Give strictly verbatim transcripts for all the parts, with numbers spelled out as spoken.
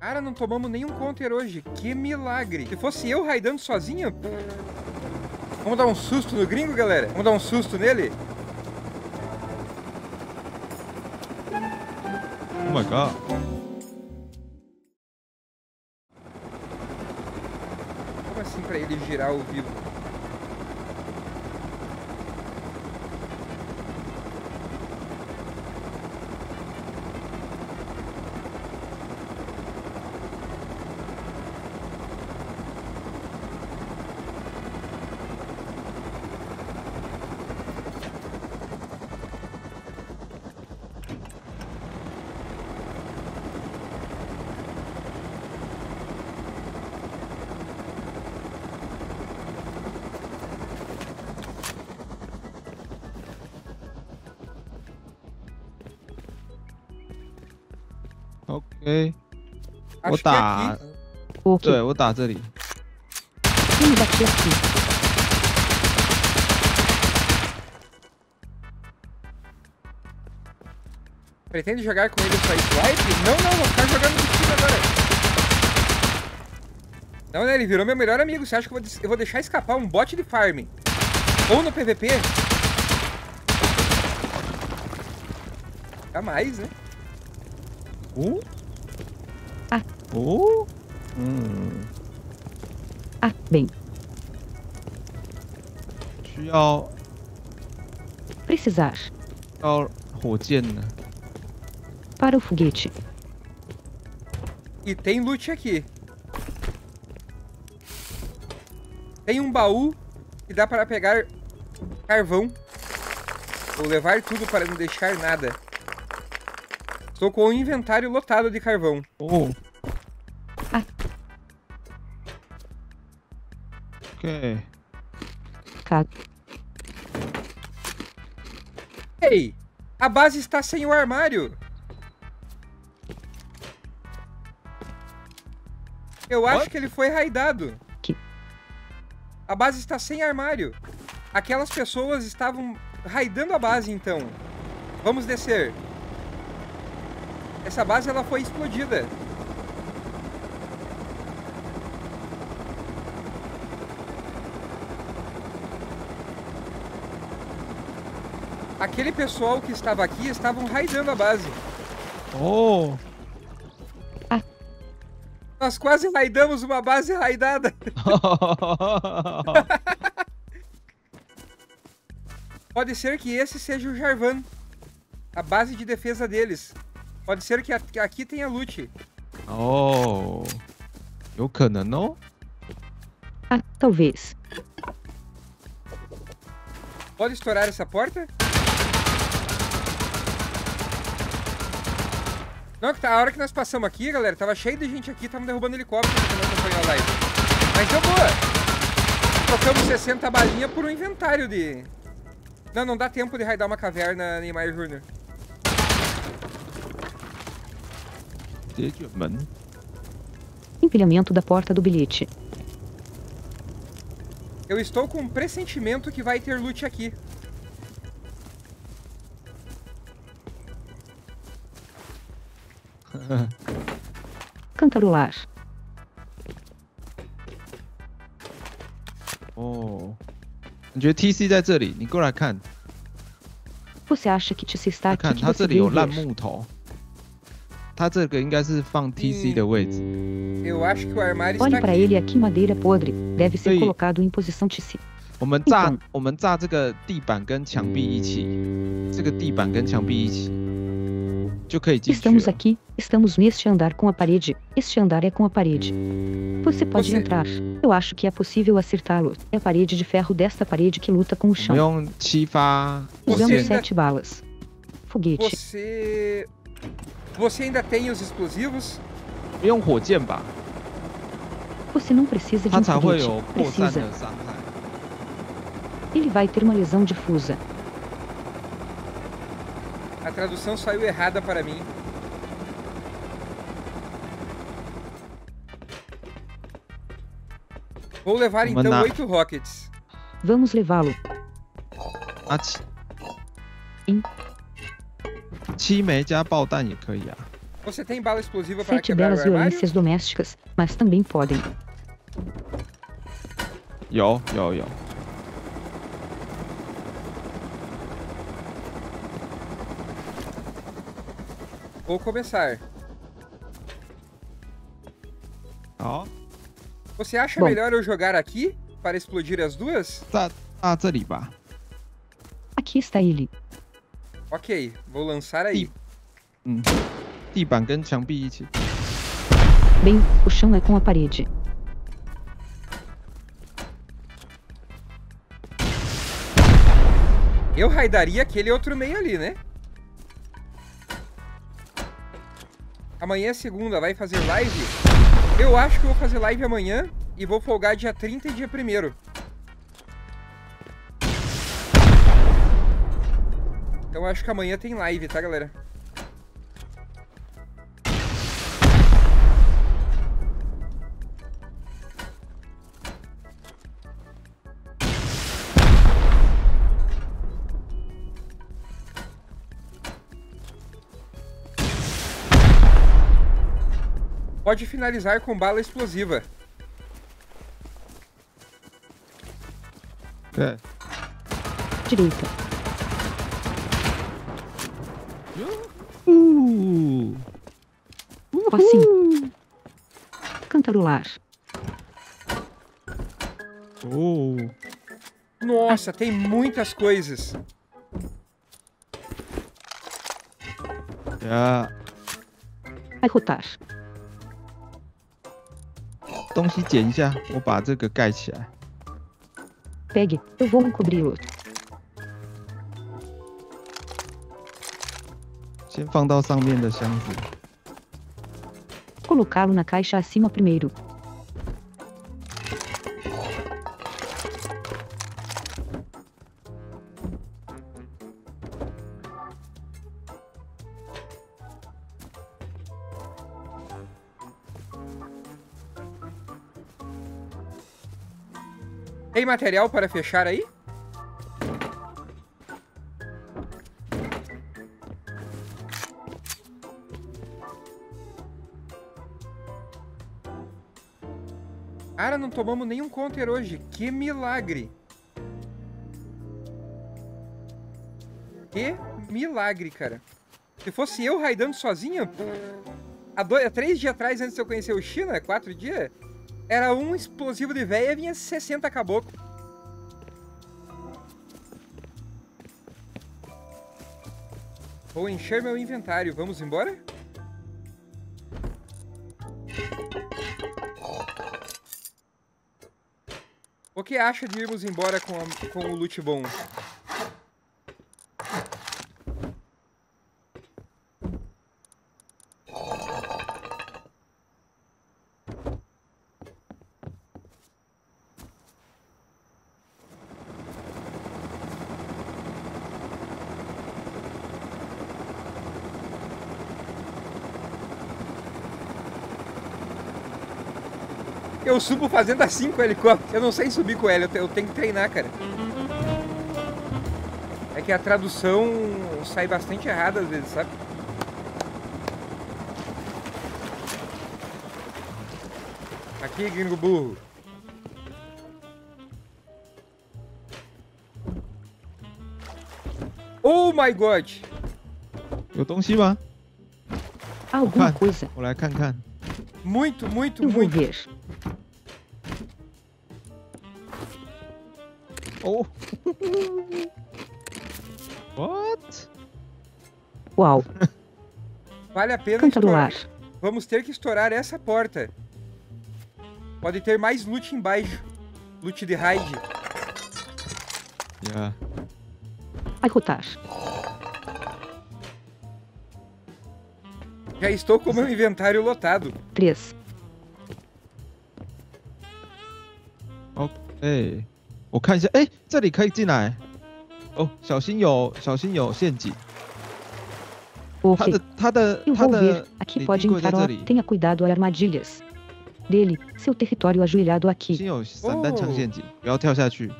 Cara, não tomamos nenhum counter hoje. Que milagre. Se fosse eu raidando sozinho... Vamos dar um susto no gringo, galera? Vamos dar um susto nele? Oh my God. Como assim pra ele girar ao vivo? OK， 我打，对我打这里。Pretende jogar com ele só swipe? Não, não, vou ficar jogando com o time agora. Não, né? Ele virou meu melhor amigo. Você acha que eu vou, eu vou deixar escapar um bot de farm? Ou no P V P? Jamais, né? Uh? Ah. Uh? Hum. Ah, bem. Precisar. Para o foguete. E tem loot aqui. Tem um baú que dá para pegar carvão. Vou levar tudo para não deixar nada. Estou com o inventário lotado de carvão. Oh. Ah. Ok. Cago. Ei! A base está sem o armário! Eu What? acho que ele foi raidado. Que? A base está sem armário. Aquelas pessoas estavam raidando a base, então. Vamos descer. Essa base, ela foi explodida. Aquele pessoal que estava aqui, estavam raidando a base. Oh! Ah. Nós quase raidamos uma base raidada. Pode ser que esse seja o Jarvan. A base de defesa deles. Pode ser que aqui tenha loot. Oh. Eu cana, não? Ah, talvez. Pode estourar essa porta? Não, que tá, a hora que nós passamos aqui, galera, tava cheio de gente aqui, tava derrubando helicóptero quando nós acompanhamos a live. Mas deu boa. Trocamos sessenta balinhas por um inventário de... Não, não dá tempo de raidar uma caverna, Neymar Júnior Empilhamento da porta do bilhete. Eu estou com um pressentimento que vai ter loot aqui. Cantarolar. Oh. Eu acho que T C está aqui. Vem cá. Você acha que T C está aqui? Olha, aqui tem um T C da T C. Eu acho que o armário está aqui. Olhe para ele aqui, madeira podre. Deve ser colocado em posição T C. Estamos aqui, estamos neste andar com a parede. Este andar é com a parede. Você pode Você... entrar. Eu acho que é possível acertá-lo. É a parede de ferro desta parede que luta com o chão. Usamos sete balas. Foguete. Você... Você ainda tem os explosivos? Você não precisa de um foguete. Precisa. Ele vai ter uma lesão difusa. A tradução saiu errada para mim. Vou levar então oito rockets. Vamos levá-lo. Em... 七枚加爆弹也可以啊 Você tem bala explosiva para Sete quebrar belas o armário? Violências domésticas, mas também podem. Yo, yo, yo. Vou começar. Ó. Oh. Você acha Bom. melhor eu jogar aqui para explodir as duas? Tá, tá, tá. Aqui está ele. Ok, vou lançar aí. Hum. Bem, o chão é com a parede. Eu raidaria aquele outro meio ali, né? Amanhã é segunda, vai fazer live? Eu acho que vou fazer live amanhã e vou folgar dia trinta e dia primeiro. Então acho que amanhã tem live, tá, galera? Pode finalizar com bala explosiva. É. Direita. Uh. Uh. Assim. Cantarolar. Oh. Nossa, tem muitas coisas. Ah. Arrotar. Pegue, eu vou encobri-lo. Colocá-lo na caixa acima primeiro. Tem material para fechar aí? Cara, não tomamos nenhum counter hoje. Que milagre! Que milagre, cara. Se fosse eu raidando sozinho, há, dois, há três dias atrás, antes de eu conhecer o China, quatro dias... Era um explosivo de véia e vinha sessenta caboclo. Vou encher meu inventário. Vamos embora? O que acha de irmos embora com, a, com o loot bom? Eu subo fazendo assim com o helicóptero. Eu não sei subir com ele, eu tenho que treinar, cara. É que a tradução sai bastante errada às vezes, sabe? Aqui, gringo burro. Oh my god! Eu tô um cima. Alguma coisa. Vou lá, can, can. Muito, muito, eu muito. Vou ver. Oh. What? Uau. Vale a pena estourar. Vamos ter que estourar essa porta. Pode ter mais loot embaixo. Loot de raid. Yeah. Arrotar. Já estou com o meu inventário lotado. Três. Ok. 我看一下，哎，这里可以进来。哦，小心有，小心有陷阱。他的他的他的你跪在这里。Tenha cuidado às armadilhas dele, seu território ajoelhado aqui. 先有散弹枪陷阱，不要跳下去。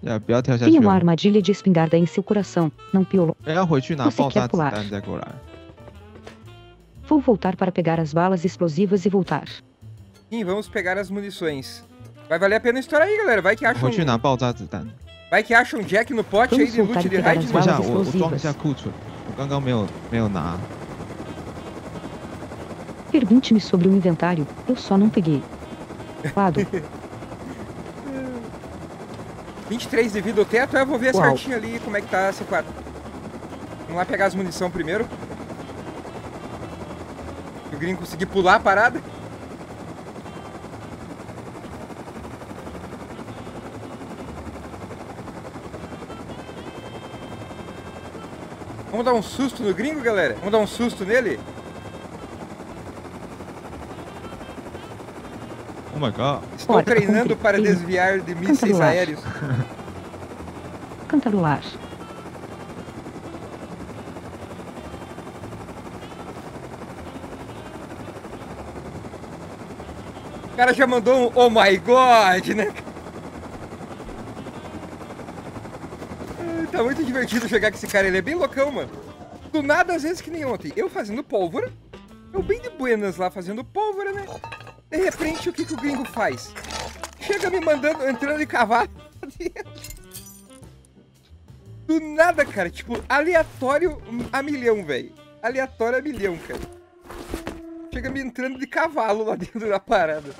呀，不要跳下去。Tenha uma armadilha de espingarda em seu coração, não pelo. 要回去拿爆炸子弹再过来。Vou voltar para pegar as balas explosivas e voltar. Sim, vamos pegar as munições. Vai valer a pena estourar aí, galera. Vai que acha um... Vai que acha um jack no pote aí de loot de raid. Pergunte-me sobre o inventário. Eu só não peguei. Lado. vinte e três de vida ao teto. Eu vou ver Uau. certinho ali como é que tá a C quatro. Vamos lá pegar as munição primeiro. O gringo conseguir pular a parada. Vamos dar um susto no gringo, galera? Vamos dar um susto nele? Oh my God. Estou Olha, treinando cumpri, para brilho. desviar de mísseis aéreos. Cantarolar. O cara já mandou um oh my God, né? Tá muito divertido jogar com esse cara, ele é bem loucão, mano. Do nada, às vezes, que nem ontem. Eu fazendo pólvora, eu bem de buenas lá fazendo pólvora, né? De repente, o que, que o gringo faz? Chega me mandando, entrando de cavalo. Do nada, cara, tipo, aleatório a milhão, velho. Aleatório a milhão, cara. Chega me entrando de cavalo lá dentro da parada.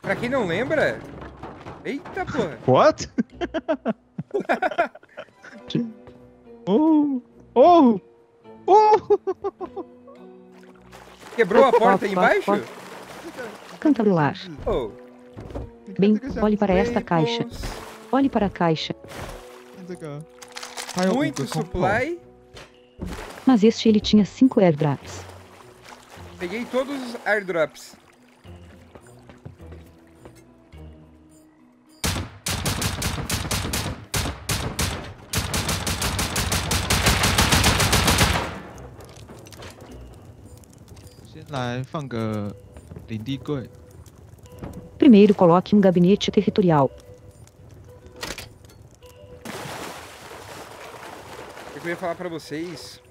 Pra quem não lembra... Eita, porra! What? oh, oh, oh. Quebrou a porta aí embaixo? Cantarolar. Oh. Bem, olhe para esta caixa. Olhe para a caixa. Muito supply. Mas este ele tinha cinco airdrops. Peguei todos os airdrops. Primeiro coloque um gabinete territorial. Eu queria falar pra vocês.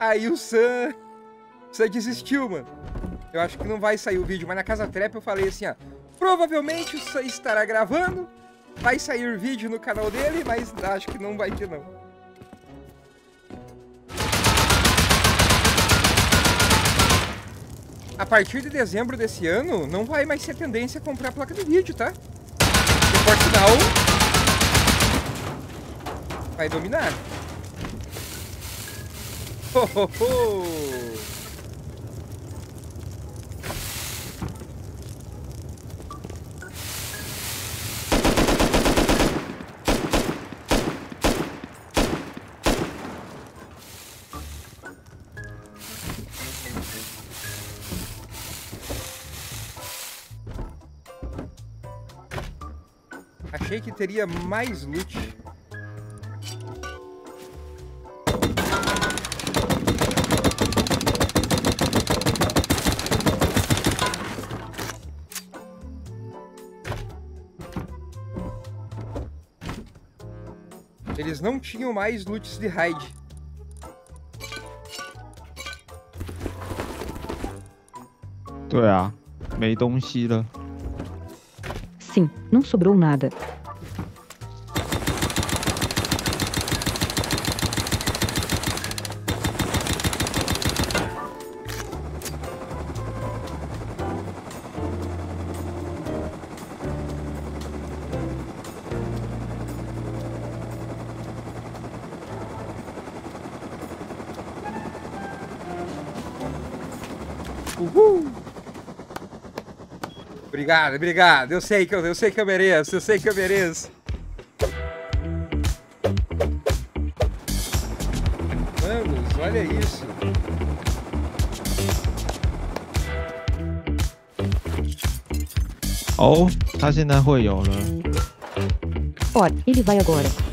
Aí o Sam... O Sam desistiu, mano. Eu acho que não vai sair o vídeo, mas na Casa Trap eu falei assim, ó. Provavelmente o Sam estará gravando, vai sair vídeo no canal dele, mas acho que não vai ter, não. A partir de dezembro desse ano, não vai mais ser tendência a comprar a placa de vídeo, tá? O Portugal vai dominar. Oh, oh, oh. Achei que teria mais loot. Eles não tinham mais loots de raid. Sim, não sobrou nada. Uhul. Obrigado, obrigado. Eu sei que eu, eu sei que eu mereço, eu sei que eu mereço. Manos, olha isso. 哦，他现在会有了。Ó, ele vai agora.